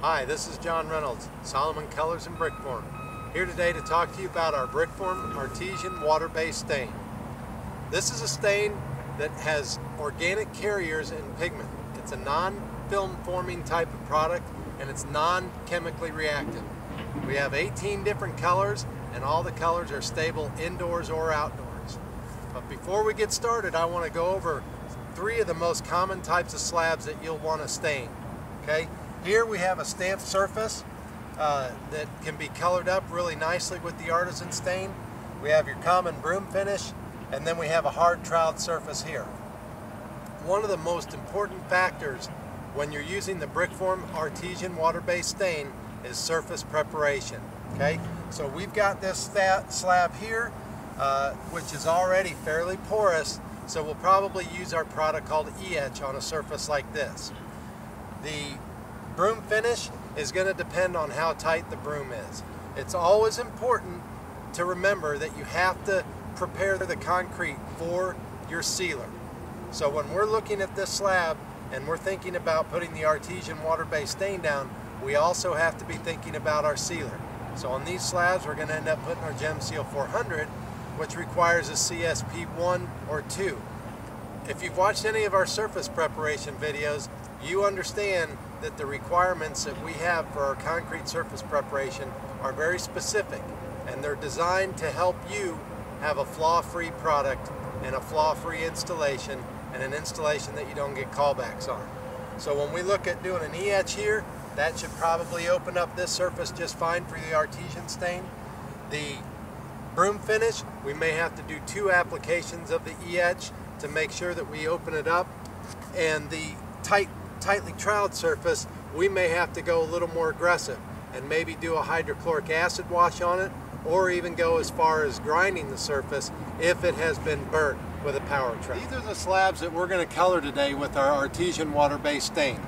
Hi, this is John Reynolds, Solomon Colors and Brickform, here today to talk to you about our Brickform Artesian Water-Based Stain. This is a stain that has organic carriers and pigment. It's a non-film forming type of product and it's non-chemically reactive. We have 18 different colors and all the colors are stable indoors or outdoors. But before we get started, I want to go over three of the most common types of slabs that you'll want to stain. Okay? Here we have a stamped surface that can be colored up really nicely with the artisan stain. We have your common broom finish, and then we have a hard troweled surface here. One of the most important factors when you're using the Brickform Artesian Water-Based Stain is surface preparation. Okay, so we've got this slab here, which is already fairly porous, so we'll probably use our product called E-etch on a surface like this. The broom finish is going to depend on how tight the broom is. It's always important to remember that you have to prepare the concrete for your sealer. So when we're looking at this slab and we're thinking about putting the Artesian Water-Based Stain down, we also have to be thinking about our sealer. So on these slabs we're going to end up putting our Gem Seal 400, which requires a CSP 1 or 2. If you've watched any of our surface preparation videos, you understand that the requirements that we have for our concrete surface preparation are very specific, and they're designed to help you have a flaw-free product and a flaw-free installation and an installation that you don't get callbacks on. So when we look at doing an E-etch here, that should probably open up this surface just fine for the artesian stain. The broom finish, we may have to do two applications of the E-etch to make sure that we open it up. And the tightly troweled surface, we may have to go a little more aggressive and maybe do a hydrochloric acid wash on it, or even go as far as grinding the surface if it has been burnt with a power trowel. These are the slabs that we're going to color today with our Artesian Water-Based Stain.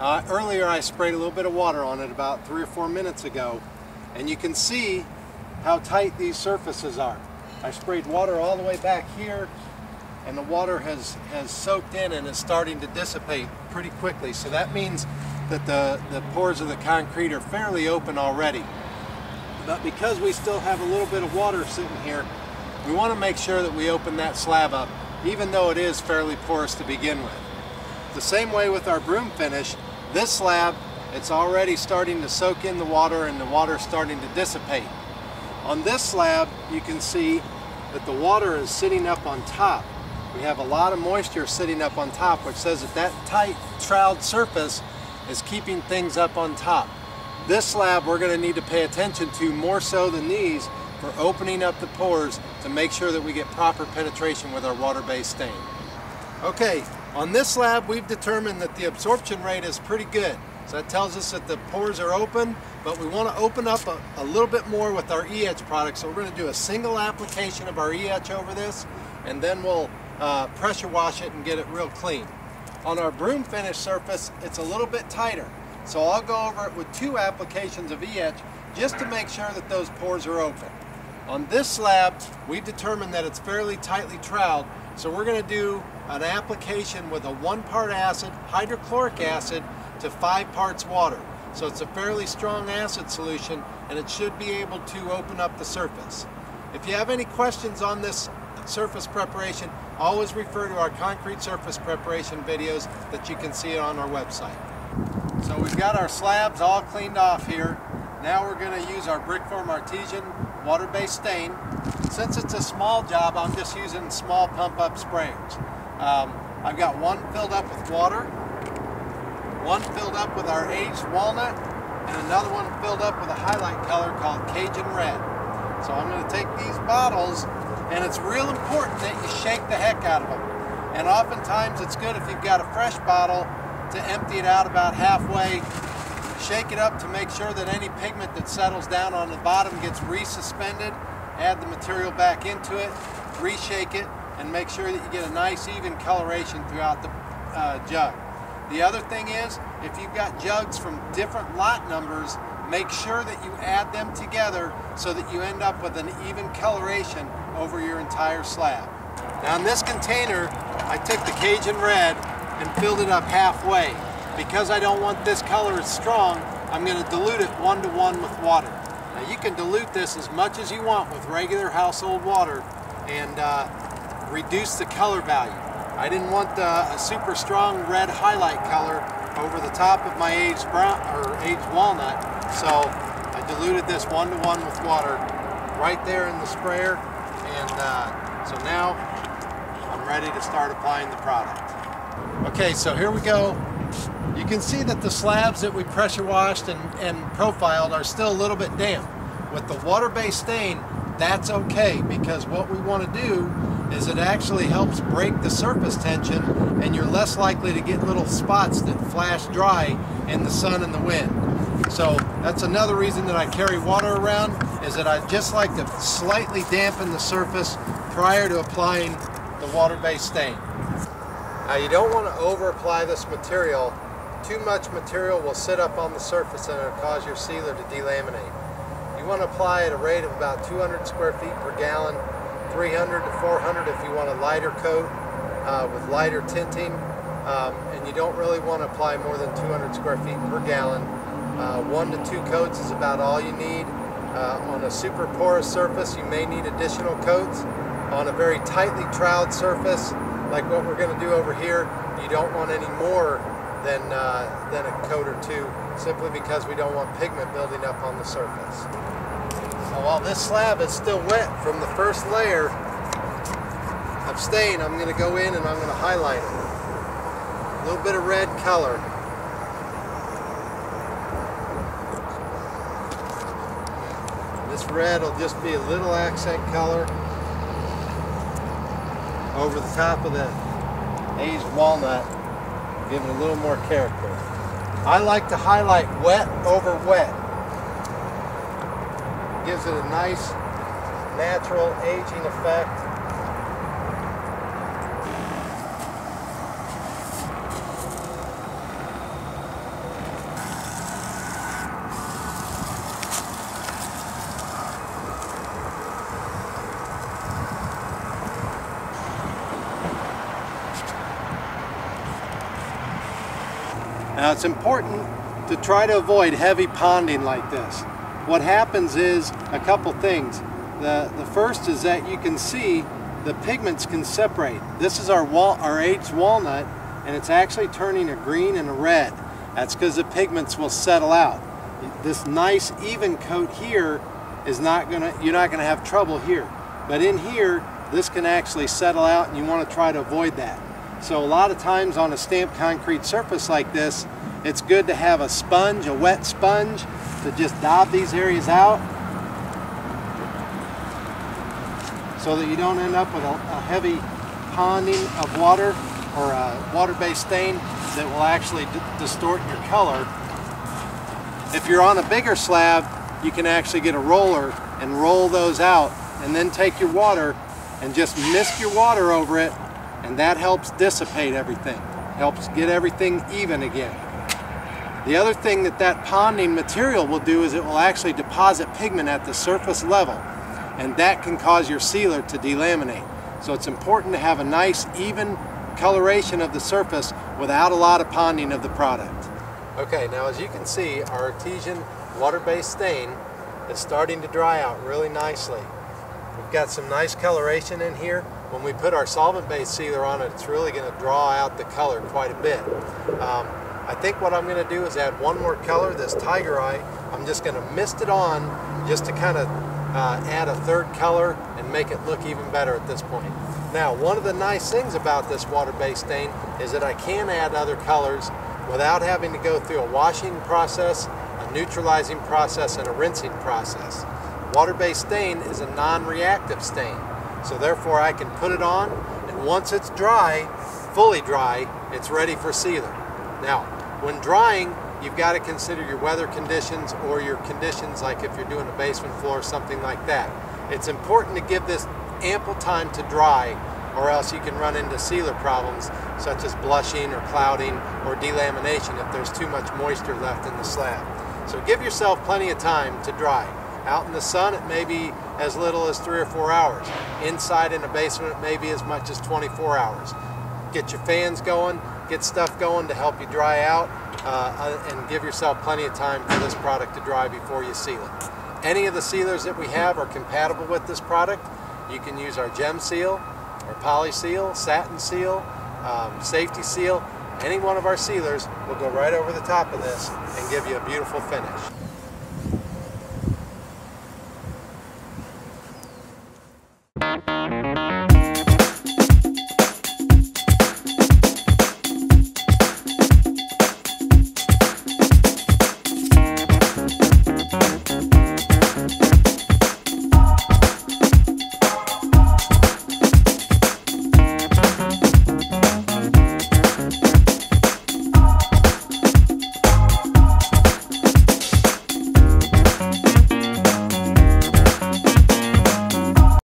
Earlier I sprayed a little bit of water on it about 3 or 4 minutes ago, and you can see how tight these surfaces are. I sprayed water all the way back here, and the water has soaked in and is starting to dissipate pretty quickly. So that means that the pores of the concrete are fairly open already. But because we still have a little bit of water sitting here, we want to make sure that we open that slab up, even though it is fairly porous to begin with. The same way with our broom finish, this slab, it's already starting to soak in the water and the water's starting to dissipate. On this slab, you can see that the water is sitting up on top. We have a lot of moisture sitting up on top, which says that that tight troweled surface is keeping things up on top. This slab we're going to need to pay attention to more so than these for opening up the pores to make sure that we get proper penetration with our water-based stain. Okay, on this slab we've determined that the absorption rate is pretty good. So that tells us that the pores are open, but we want to open up a little bit more with our E-etch product. So we're going to do a single application of our E-etch over this, and then we'll pressure wash it and get it real clean. On our broom finish surface, it's a little bit tighter. So I'll go over it with two applications of E-etch just to make sure that those pores are open. On this slab, we've determined that it's fairly tightly troweled, so we're going to do an application with a 1 part acid, hydrochloric acid, to 5 parts water. So it's a fairly strong acid solution, and it should be able to open up the surface. If you have any questions on this surface preparation, always refer to our concrete surface preparation videos that you can see on our website. So we've got our slabs all cleaned off here. Now we're going to use our Brickform Artesian Water-Based Stain. Since it's a small job, I'm just using small pump-up sprayers. I've got one filled up with water, one filled up with our aged walnut, and another one filled up with a highlight color called Cajun Red. So I'm going to take these bottles, and it's real important that you shake the heck out of them. And oftentimes it's good if you've got a fresh bottle to empty it out about halfway, shake it up to make sure that any pigment that settles down on the bottom gets resuspended, add the material back into it, reshake it, and make sure that you get a nice even coloration throughout the jug. The other thing is, if you've got jugs from different lot numbers, make sure that you add them together so that you end up with an even coloration over your entire slab. Now in this container, I took the Cajun Red and filled it up halfway. Because I don't want this color as strong, I'm going to dilute it 1-to-1 with water. Now you can dilute this as much as you want with regular household water and reduce the color value. I didn't want a super strong red highlight color over the top of my aged brown or aged walnut, so I diluted this 1-to-1 with water right there in the sprayer, and so now I'm ready to start applying the product. Okay, so here we go. You can see that the slabs that we pressure washed and profiled are still a little bit damp. With the water-based stain, that's okay, because what we want to do is it actually helps break the surface tension, and you're less likely to get little spots that flash dry in the sun and the wind. So that's another reason that I carry water around, is that I just like to slightly dampen the surface prior to applying the water-based stain. Now you don't want to over apply this material. Too much material will sit up on the surface and it'll cause your sealer to delaminate. You want to apply at a rate of about 200 square feet per gallon, 300 to 400 if you want a lighter coat with lighter tinting, and you don't really want to apply more than 200 square feet per gallon. 1 to 2 coats is about all you need. On a super porous surface you may need additional coats. On a very tightly troweled surface like what we're going to do over here, you don't want any more than a coat or two, simply because we don't want pigment building up on the surface. So while this slab is still wet from the first layer of stain, I'm going to go in and I'm going to highlight it. A little bit of red color. This red will just be a little accent color over the top of the aged walnut. Give it a little more character. I like to highlight wet over wet. Gives it a nice, natural aging effect. Now it's important to try to avoid heavy ponding like this. What happens is a couple things. The first is that you can see the pigments can separate. This is our aged walnut, and it's actually turning a green and a red. That's because the pigments will settle out. This nice even coat here is you're not gonna have trouble here. But in here, this can actually settle out, and you want to try to avoid that. So a lot of times on a stamped concrete surface like this, it's good to have a sponge, a wet sponge, to just dab these areas out so that you don't end up with a heavy ponding of water or a water-based stain that will actually distort your color. If you're on a bigger slab, you can actually get a roller and roll those out, and then take your water and just mist your water over it, and that helps dissipate everything, helps get everything even again. The other thing that ponding material will do is it will actually deposit pigment at the surface level, and that can cause your sealer to delaminate. So it's important to have a nice even coloration of the surface without a lot of ponding of the product. Okay, now as you can see, our Artesian water-based stain is starting to dry out really nicely. We've got some nice coloration in here. When we put our solvent-based sealer on it, it's really going to draw out the color quite a bit. I think what I'm going to do is add one more color, this Tiger Eye. I'm just going to mist it on just to kind of add a third color and make it look even better at this point. Now, one of the nice things about this water-based stain is that I can add other colors without having to go through a washing process, a neutralizing process, and a rinsing process. Water-based stain is a non-reactive stain. So therefore I can put it on, and once it's dry, fully dry, it's ready for sealer. Now, when drying, you've got to consider your weather conditions or your conditions like if you're doing a basement floor or something like that. It's important to give this ample time to dry, or else you can run into sealer problems such as blushing or clouding or delamination if there's too much moisture left in the slab. So give yourself plenty of time to dry. Out in the sun, it may be as little as 3 or 4 hours. Inside in the basement, it may be as much as 24 hours. Get your fans going, get stuff going to help you dry out and give yourself plenty of time for this product to dry before you seal it. Any of the sealers that we have are compatible with this product. You can use our Gem Seal, our Poly Seal, Satin Seal, Safety Seal. Any one of our sealers will go right over the top of this and give you a beautiful finish.